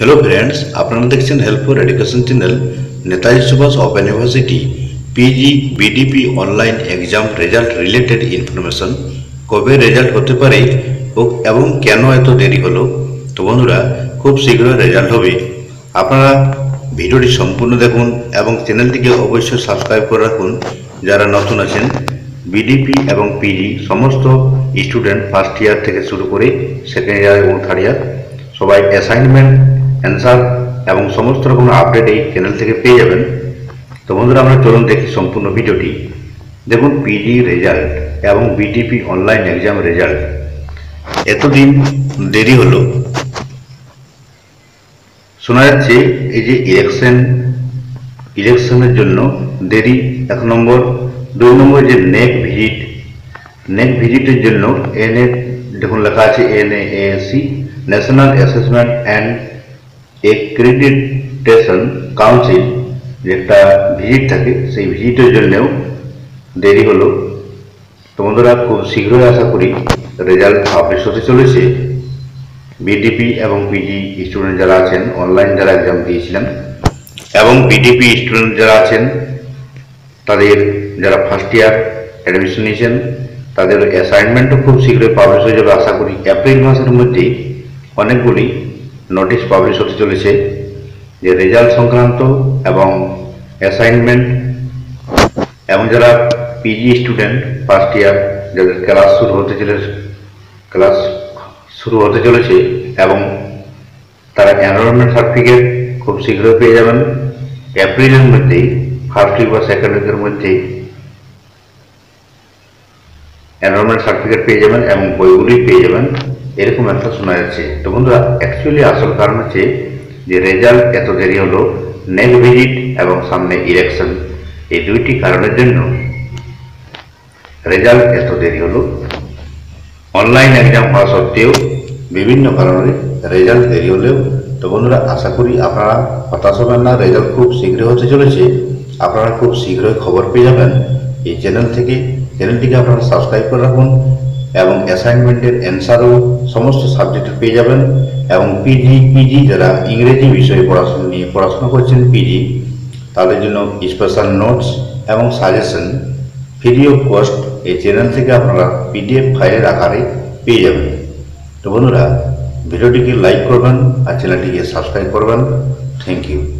Hello friends, आपनारा देखছেন help for education channel. Netaji Subhash open university PG BDP online exam result related information कब result होते पारे एवं क्यों एत देरी हलो। तो बंधुरा खूब शीघ्र रेजल्ट होबे, आपनारा भिडियोटी सम्पूर्ण देखुन एवं चैनलटिके अवश्य सबसक्राइब करे राखुन जारा नतुन आछेन। बीडीपी एवं पीजी समस्त स्टूडेंट फार्स्ट ईयर थेके शुरू करे सेकेंड ईयर एवं थार्ड ईयर सबाई असाइनमेंट आंसर एवं समस्त रकम आपडेट এই চ্যানেল থেকে পেয়ে যাবেন। তো বন্ধুরা আমরা চলুন দেখি সম্পূর্ণ ভিডিওটি। দেখুন পিজি রেজাল্ট এবং বিটিপি অনলাইন এক্সাম রেজাল্ট এতদিন দেরি হলো, শোনা যাচ্ছে এই যে ইলেকশনের জন্য দেরি এক নম্বর। দুই নম্বর যে নেক ভিজিটের জন্য এনএ দেখুন লেখা আছে NAAC national assessment and accreditation council একটা ভিজিট থাকে, সেই ভিজিটের জন্যও দেরি হলো। তো বন্ধুরা খুব শীঘ্রই আশা করি রেজাল্ট পাবলিশ হতে চলেছে। বিডিপি এবং পিজি স্টুডেন্ট যারা আছেন, অনলাইন যারা এক্সাম দিয়েছিলেন এবং বিডিপি স্টুডেন্ট যারা আছেন, তাদের যারা ফার্স্ট ইয়ার অ্যাডমিশন নিয়েছেন তাদের অ্যাসাইনমেন্টও খুব শীঘ্রই পাবলিশ হয়ে যাবে। আশা করি এপ্রিল মাসের মধ্যেই অনেকগুলি নোটিশ পাবলিশ হতে চলেছে যে রেজাল্ট সংক্রান্ত এবং অ্যাসাইনমেন্ট। এবং যারা পিজি স্টুডেন্ট ফার্স্ট ইয়ার যাদের ক্লাস শুরু হতে চলেছে এবং তারা এনরোলমেন্ট সার্টিফিকেট খুব শীঘ্রই পেয়ে যাবেন। এপ্রিলের মধ্যেই ফার্স্ট উইক বা সেকেন্ড উইকের মধ্যেই এনরোলমেন্ট সার্টিফিকেট পেয়ে যাবেন এবং বইগুলি পেয়ে যাবেন, এরকম একটা শোনা যাচ্ছে। তো বন্ধুরা অ্যাকচুয়ালি আসল কারণ হচ্ছে যে রেজাল্ট এত দেরি হলো, নেক ভিজিট এবং সামনে ইলেকশন, এই দুইটি কারণের জন্য রেজাল্ট এত দেরি হলো। অনলাইন এক্সাম হওয়া সত্ত্বেও বিভিন্ন কারণে রেজাল্ট দেরি হলেও তো বন্ধুরা আশা করি আপনারা হতাশ হবেন না, রেজাল্ট খুব শীঘ্রই হতে চলেছে। আপনারা খুব শীঘ্রই খবর পেয়ে যাবেন এই চ্যানেল থেকে। চ্যানেলটিকে আপনারা সাবস্ক্রাইব করে রাখুন এবং অ্যাসাইনমেন্টের অ্যান্সারও সমস্ত সাবজেক্টের পেয়ে যাবেন। এবং পিজি যারা ইংরেজি বিষয়ে পড়াশোনা করছেন পিজি, তাদের জন্য স্পেশাল নোটস এবং সাজেশন ফ্রি অফ কস্ট এই চ্যানেল থেকে আপনারা PDF ফাইলের আকারে পেয়ে যাবেন। তো বন্ধুরা ভিডিওটিকে লাইক করবেন আর চ্যানেলটিকে সাবস্ক্রাইব করবেন। Thank you.